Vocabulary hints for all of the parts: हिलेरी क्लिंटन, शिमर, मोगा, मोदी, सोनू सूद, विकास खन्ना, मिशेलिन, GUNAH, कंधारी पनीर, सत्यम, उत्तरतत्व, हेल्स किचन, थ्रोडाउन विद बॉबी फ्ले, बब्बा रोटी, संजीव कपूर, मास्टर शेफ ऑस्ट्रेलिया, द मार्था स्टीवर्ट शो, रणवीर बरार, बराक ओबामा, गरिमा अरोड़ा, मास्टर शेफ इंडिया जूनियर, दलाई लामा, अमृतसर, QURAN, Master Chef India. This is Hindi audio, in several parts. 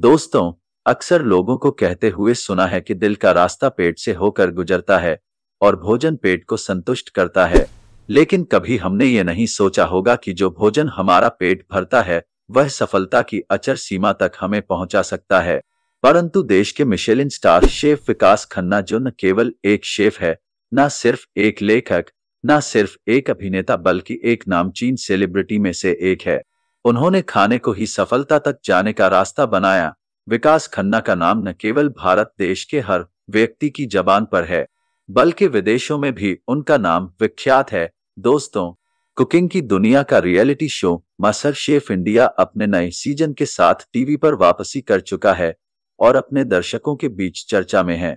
दोस्तों, अक्सर लोगों को कहते हुए सुना है कि दिल का रास्ता पेट से होकर गुजरता है और भोजन पेट को संतुष्ट करता है, लेकिन कभी हमने ये नहीं सोचा होगा कि जो भोजन हमारा पेट भरता है वह सफलता की अचर सीमा तक हमें पहुंचा सकता है। परंतु देश के मिशेलिन star chef विकास खन्ना, जो न केवल एक शेफ है, न सिर्फ एक लेखक, न सिर्फ एक अभिनेता, बल्कि एक नामचीन सेलिब्रिटी में से एक है, उन्होंने खाने को ही सफलता तक जाने का रास्ता बनाया। विकास खन्ना का नाम न केवल भारत देश के हर व्यक्ति की जबान पर है, बल्कि विदेशों में भी उनका नाम विख्यात है। दोस्तों, कुकिंग की दुनिया का reality show MasterChef India अपने नए सीजन के साथ टीवी पर वापसी कर चुका है और अपने दर्शकों के बीच चर्चा में है।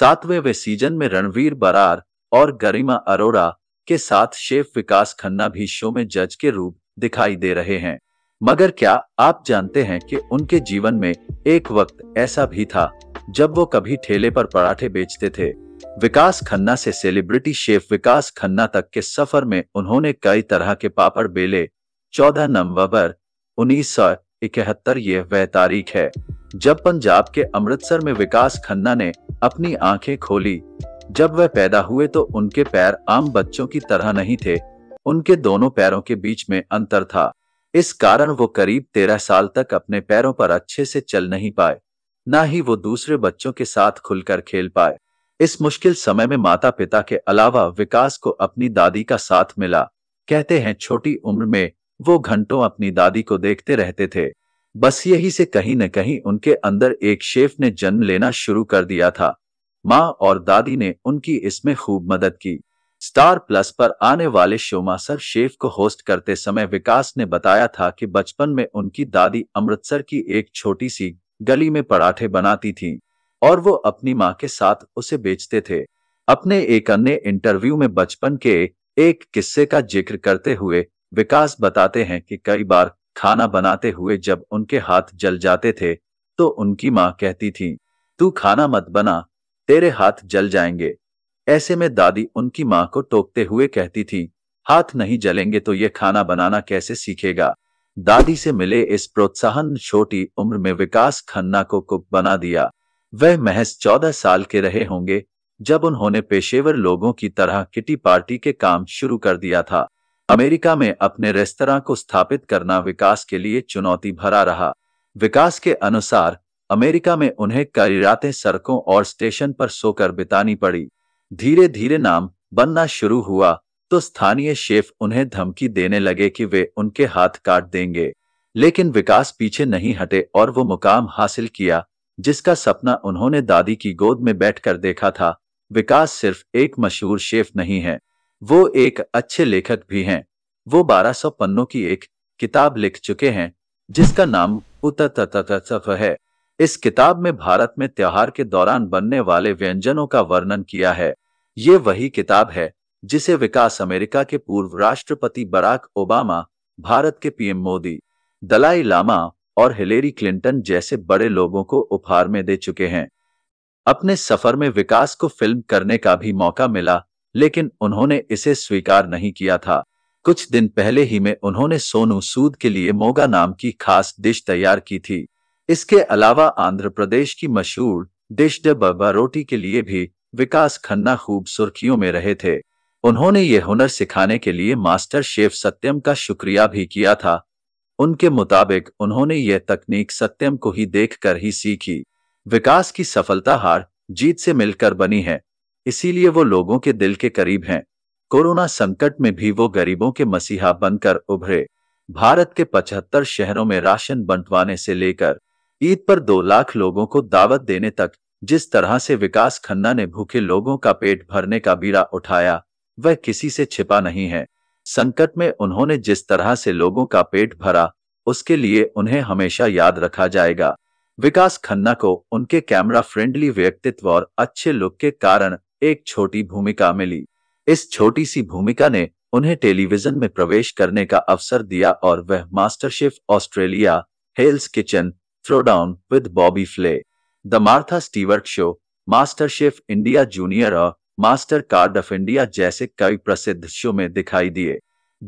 7वें सीजन में रणवीर बरार और गरिमा अरोड़ा के साथ शेफ विकास खन्ना भी शो में जज के रूप दिखाई दे रहे हैं। मगर क्या आप जानते हैं कि उनके जीवन में एक वक्त ऐसा भी था जब वो कभी ठेले पर पराठे बेचते थे। विकास खन्ना से सेलिब्रिटी शेफ विकास खन्ना तक के सफर में उन्होंने कई तरह के पापड़ बेले। 14 नवंबर 1971 ये वह तारीख है जब पंजाब के अमृतसर में विकास खन्ना ने अपनी आंखें खोली। जब वह पैदा हुए तो उनके पैर आम बच्चों की तरह नहीं थे, उनके दोनों पैरों के बीच में अंतर था। इस कारण वो करीब 13 साल तक अपने पैरों पर अच्छे से चल नहीं पाए, ना ही वो दूसरे बच्चों के साथ खुलकर खेल पाए। इस मुश्किल समय में माता पिता के अलावा विकास को अपनी दादी का साथ मिला। कहते हैं छोटी उम्र में वो घंटों अपनी दादी को देखते रहते थे। बस यही से कहीं न कहीं उनके अंदर एक शेफ ने जन्म लेना शुरू कर दिया था। माँ और दादी ने उनकी इसमें खूब मदद की। स्टार प्लस पर आने वाले शो मास्टर शेफ को होस्ट करते समय विकास ने बताया था कि बचपन में उनकी दादी अमृतसर की एक छोटी सी गली में पराठे बनाती थीं और वो अपनी मां के साथ उसे बेचते थे। अपने एक अन्य इंटरव्यू में बचपन के एक किस्से का जिक्र करते हुए विकास बताते हैं कि कई बार खाना बनाते हुए जब उनके हाथ जल जाते थे तो उनकी माँ कहती थी, तू खाना मत बना, तेरे हाथ जल जाएंगे। ऐसे में दादी उनकी मां को टोकते हुए कहती थी, हाथ नहीं जलेंगे तो ये खाना बनाना कैसे सीखेगा। दादी से मिले इस प्रोत्साहन छोटी उम्र में विकास खन्ना को कुक बना दिया। वह महज 14 साल के रहे होंगे जब उन्होंने पेशेवर लोगों की तरह किटी पार्टी के काम शुरू कर दिया था। अमेरिका में अपने रेस्तरां को स्थापित करना विकास के लिए चुनौती भरा रहा। विकास के अनुसार अमेरिका में उन्हें कई रातें सड़कों और स्टेशन पर सोकर बितानी पड़ी। धीरे धीरे नाम बनना शुरू हुआ तो स्थानीय शेफ उन्हें धमकी देने लगे कि वे उनके हाथ काट देंगे, लेकिन विकास पीछे नहीं हटे और वो मुकाम हासिल किया जिसका सपना उन्होंने दादी की गोद में बैठकर देखा था। विकास सिर्फ एक मशहूर शेफ नहीं है, वो एक अच्छे लेखक भी हैं। वो 1200 पन्नों की एक किताब लिख चुके हैं जिसका नाम उत्तरतत्व है। इस किताब में भारत में त्योहार के दौरान बनने वाले व्यंजनों का वर्णन किया है। ये वही किताब है जिसे विकास अमेरिका के पूर्व राष्ट्रपति बराक ओबामा, भारत के पीएम मोदी, दलाई लामा और हिलेरी क्लिंटन जैसे बड़े लोगों को उपहार में दे चुके हैं। अपने सफर में विकास को फिल्म करने का भी मौका मिला, लेकिन उन्होंने इसे स्वीकार नहीं किया था। कुछ दिन पहले ही में उन्होंने सोनू सूद के लिए मोगा नाम की खास डिश तैयार की थी। इसके अलावा आंध्र प्रदेश की मशहूर डिश द बब्बा रोटी के लिए भी विकास खन्ना खूब सुर्खियों में रहे थे। उन्होंने ये हुनर सिखाने के लिए मास्टर शेफ सत्यम का शुक्रिया भी किया था। उनके मुताबिक उन्होंने यह तकनीक सत्यम को ही देखकर ही सीखी। विकास की सफलता हार जीत से मिलकर बनी है, इसीलिए वो लोगों के दिल के करीब हैं। कोरोना संकट में भी वो गरीबों के मसीहा बनकर उभरे। भारत के 75 शहरों में राशन बंटवाने से लेकर ईद पर 2 लाख लोगों को दावत देने तक जिस तरह से विकास खन्ना ने भूखे लोगों का पेट भरने का बीड़ा उठाया, वह किसी से छिपा नहीं है। संकट में उन्होंने जिस तरह से लोगों का पेट भरा, उसके लिए उन्हें हमेशा याद रखा जाएगा। विकास खन्ना को उनके कैमरा फ्रेंडली व्यक्तित्व और अच्छे लुक के कारण एक छोटी भूमिका मिली। इस छोटी सी भूमिका ने उन्हें टेलीविजन में प्रवेश करने का अवसर दिया और वह मास्टर शेफ ऑस्ट्रेलिया, हेल्स किचन, थ्रोडाउन विद बॉबी फ्ले, द मार्था स्टीवर्ट शो, मास्टर शेफ इंडिया जूनियर और मास्टर कार्ड ऑफ इंडिया जैसे कई प्रसिद्ध शो में दिखाई दिए।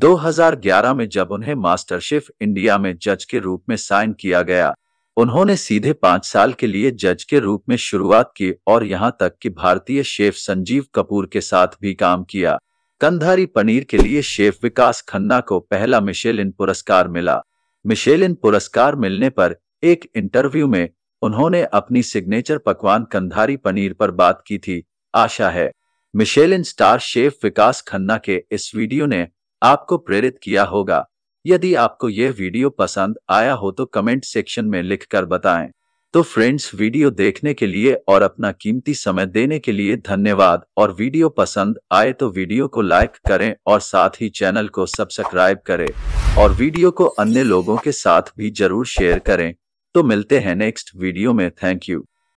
2011 में जब उन्हें मास्टर शेफ इंडिया में जज के रूप में साइन किया गया, उन्होंने सीधे 5 साल के लिए जज के रूप में शुरुआत की और यहां तक कि भारतीय शेफ संजीव कपूर के साथ भी काम किया। कंधारी पनीर के लिए शेफ विकास खन्ना को पहला मिशेलिन पुरस्कार मिला। मिशेलिन पुरस्कार मिलने पर एक इंटरव्यू में उन्होंने अपनी सिग्नेचर पकवान कंधारी पनीर पर बात की थी। आशा है मिशेलिन star chef विकास खन्ना के इस वीडियो ने आपको प्रेरित किया होगा। यदि आपको यह वीडियो पसंद आया हो तो कमेंट सेक्शन में लिखकर बताएं। तो फ्रेंड्स, वीडियो देखने के लिए और अपना कीमती समय देने के लिए धन्यवाद, और वीडियो पसंद आए तो वीडियो को लाइक करें और साथ ही चैनल को सब्सक्राइब करें और वीडियो को अन्य लोगों के साथ भी जरूर शेयर करें। तो मिलते हैं नेक्स्ट वीडियो में। Thank you.